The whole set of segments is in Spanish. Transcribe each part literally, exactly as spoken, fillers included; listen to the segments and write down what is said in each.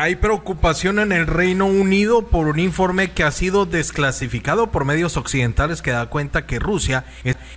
Hay preocupación en el Reino Unido por un informe que ha sido desclasificado por medios occidentales que da cuenta que Rusia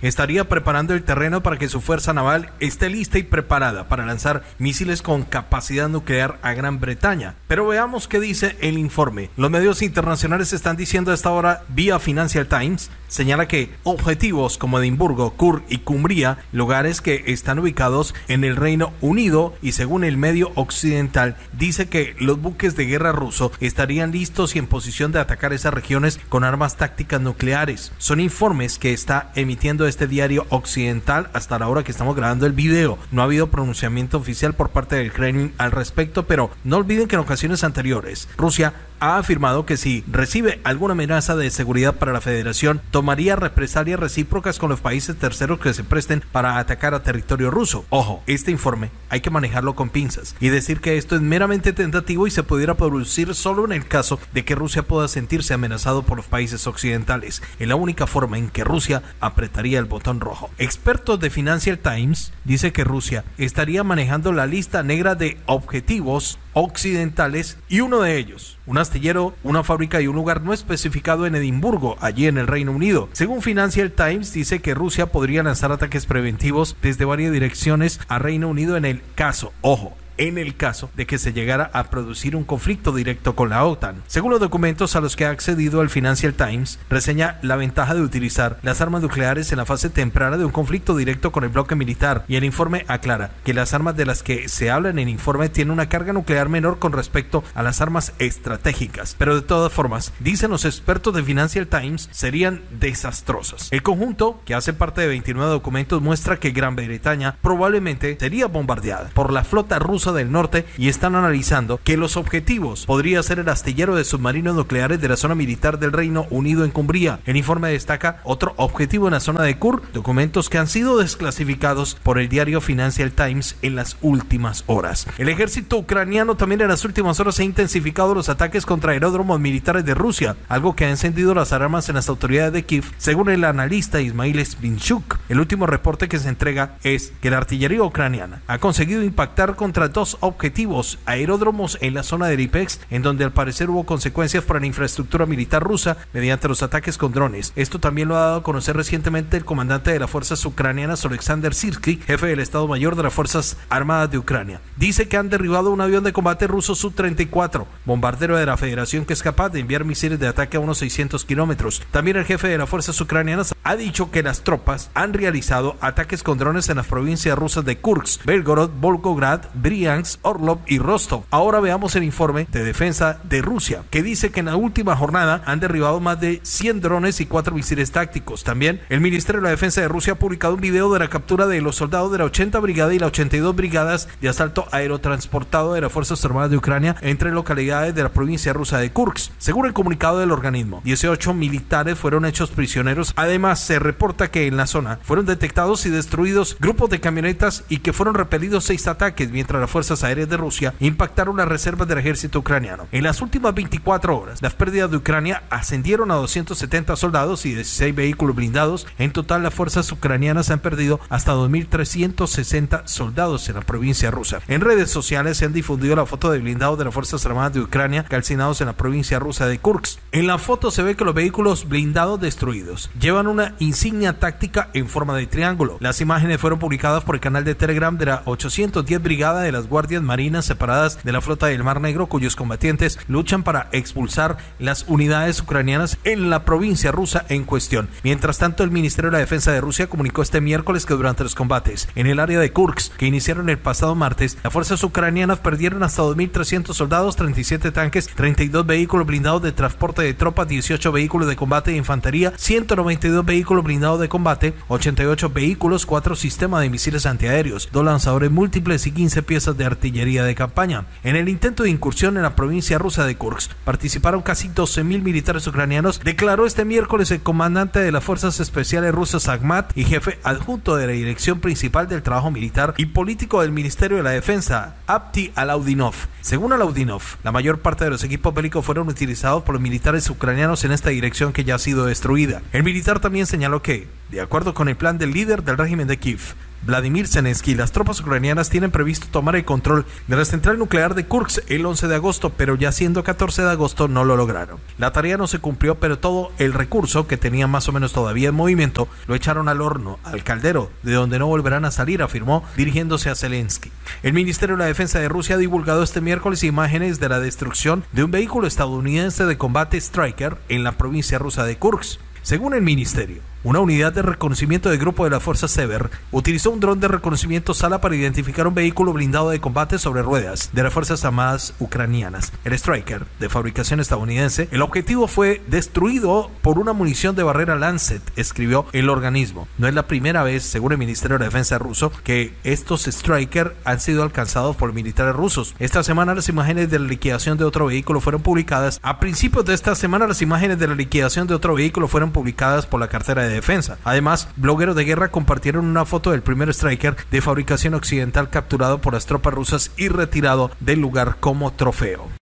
estaría preparando el terreno para que su fuerza naval esté lista y preparada para lanzar misiles con capacidad nuclear a Gran Bretaña. Pero veamos qué dice el informe. Los medios internacionales están diciendo a esta hora vía Financial Times, señala que objetivos como Edimburgo, Kursk y Cumbría, lugares que están ubicados en el Reino Unido, y según el medio occidental, dice que los Los buques de guerra ruso estarían listos y en posición de atacar esas regiones con armas tácticas nucleares. Son informes que está emitiendo este diario occidental hasta la hora que estamos grabando el video. No ha habido pronunciamiento oficial por parte del Kremlin al respecto, pero no olviden que en ocasiones anteriores Rusia ha afirmado que si recibe alguna amenaza de seguridad para la Federación, tomaría represalias recíprocas con los países terceros que se presten para atacar a territorio ruso. Ojo, este informe hay que manejarlo con pinzas y decir que esto es meramente tentativo y se pudiera producir solo en el caso de que Rusia pueda sentirse amenazado por los países occidentales. Es la única forma en que Rusia apretaría el botón rojo. Expertos de Financial Times dicen que Rusia estaría manejando la lista negra de objetivos occidentales y uno de ellos, un astillero, una fábrica y un lugar no especificado en Edimburgo, allí en el Reino Unido. Según Financial Times, dice que Rusia podría lanzar ataques preventivos desde varias direcciones a Reino Unido en el caso, ojo, en el caso de que se llegara a producir un conflicto directo con la OTAN. Según los documentos a los que ha accedido el Financial Times, reseña la ventaja de utilizar las armas nucleares en la fase temprana de un conflicto directo con el bloque militar, y el informe aclara que las armas de las que se habla en el informe tienen una carga nuclear menor con respecto a las armas estratégicas, pero de todas formas, dicen los expertos de Financial Times, serían desastrosas. El conjunto, que hace parte de veintinueve documentos, muestra que Gran Bretaña probablemente sería bombardeada por la flota rusa del norte, y están analizando que los objetivos podría ser el astillero de submarinos nucleares de la zona militar del Reino Unido en Cumbría. El informe destaca otro objetivo en la zona de Kursk, documentos que han sido desclasificados por el diario Financial Times en las últimas horas. El ejército ucraniano también en las últimas horas ha intensificado los ataques contra aeródromos militares de Rusia, algo que ha encendido las alarmas en las autoridades de Kiev, según el analista Ismail Svinchuk. El último reporte que se entrega es que la artillería ucraniana ha conseguido impactar contra dos objetivos, aeródromos en la zona de Lipetsk, en donde al parecer hubo consecuencias para la infraestructura militar rusa mediante los ataques con drones. Esto también lo ha dado a conocer recientemente el comandante de las fuerzas ucranianas, Oleksandr Sirsky, jefe del Estado Mayor de las Fuerzas Armadas de Ucrania. Dice que han derribado un avión de combate ruso Su treinta y cuatro, bombardero de la Federación que es capaz de enviar misiles de ataque a unos seiscientos kilómetros. También el jefe de las fuerzas ucranianas ha dicho que las tropas han realizado ataques con drones en las provincias rusas de Kursk, Belgorod, Volgograd, Briansk, Orlov y Rostov. Ahora veamos el informe de defensa de Rusia, que dice que en la última jornada han derribado más de cien drones y cuatro misiles tácticos. También el Ministerio de la Defensa de Rusia ha publicado un video de la captura de los soldados de la ochenta Brigada y la ochenta y dos Brigadas de Asalto Aerotransportado de las Fuerzas Armadas de Ucrania entre localidades de la provincia rusa de Kursk. Según el comunicado del organismo, dieciocho militares fueron hechos prisioneros. Además, se reporta que en la zona fueron detectados y destruidos grupos de camionetas y que fueron repelidos seis ataques, mientras la Fuerzas Aéreas de Rusia impactaron las reservas del ejército ucraniano. En las últimas veinticuatro horas, las pérdidas de Ucrania ascendieron a doscientos setenta soldados y dieciséis vehículos blindados. En total, las fuerzas ucranianas han perdido hasta dos mil trescientos sesenta soldados en la provincia rusa. En redes sociales se han difundido la foto de blindados de las Fuerzas Armadas de Ucrania calcinados en la provincia rusa de Kursk. En la foto se ve que los vehículos blindados destruidos llevan una insignia táctica en forma de triángulo. Las imágenes fueron publicadas por el canal de Telegram de la ochocientos diez Brigada de la guardias marinas separadas de la flota del Mar Negro, cuyos combatientes luchan para expulsar las unidades ucranianas en la provincia rusa en cuestión. Mientras tanto, el Ministerio de la Defensa de Rusia comunicó este miércoles que durante los combates en el área de Kursk, que iniciaron el pasado martes, las fuerzas ucranianas perdieron hasta dos mil trescientos soldados, treinta y siete tanques, treinta y dos vehículos blindados de transporte de tropas, dieciocho vehículos de combate de infantería, ciento noventa y dos vehículos blindados de combate, ochenta y ocho vehículos, cuatro sistemas de misiles antiaéreos, dos lanzadores múltiples y quince piezas de artillería de campaña. En el intento de incursión en la provincia rusa de Kursk participaron casi doce mil militares ucranianos, declaró este miércoles el comandante de las Fuerzas Especiales Rusas Akhmat y jefe adjunto de la Dirección Principal del Trabajo Militar y Político del Ministerio de la Defensa, Apti Alaudinov. Según Alaudinov, la mayor parte de los equipos bélicos fueron utilizados por los militares ucranianos en esta dirección que ya ha sido destruida. El militar también señaló que, de acuerdo con el plan del líder del régimen de Kiev, Vladimir Zelensky y las tropas ucranianas tienen previsto tomar el control de la central nuclear de Kursk el once de agosto, pero ya siendo catorce de agosto no lo lograron. La tarea no se cumplió, pero todo el recurso que tenían más o menos todavía en movimiento lo echaron al horno, al caldero, de donde no volverán a salir, afirmó dirigiéndose a Zelensky. El Ministerio de la Defensa de Rusia ha divulgado este miércoles imágenes de la destrucción de un vehículo estadounidense de combate Stryker en la provincia rusa de Kursk. Según el ministerio, una unidad de reconocimiento de grupo de la Fuerza Sever utilizó un dron de reconocimiento Sala para identificar un vehículo blindado de combate sobre ruedas de las Fuerzas Armadas ucranianas, el Stryker, de fabricación estadounidense. El objetivo fue destruido por una munición de barrera Lancet, escribió el organismo. No es la primera vez, según el Ministerio de la Defensa ruso, que estos Stryker han sido alcanzados por militares rusos. Esta semana las imágenes de la liquidación de otro vehículo fueron publicadas. A principios de esta semana las imágenes de la liquidación de otro vehículo fueron publicadas por la cartera de defensa. Además, blogueros de guerra compartieron una foto del primer Stryker de fabricación occidental capturado por las tropas rusas y retirado del lugar como trofeo.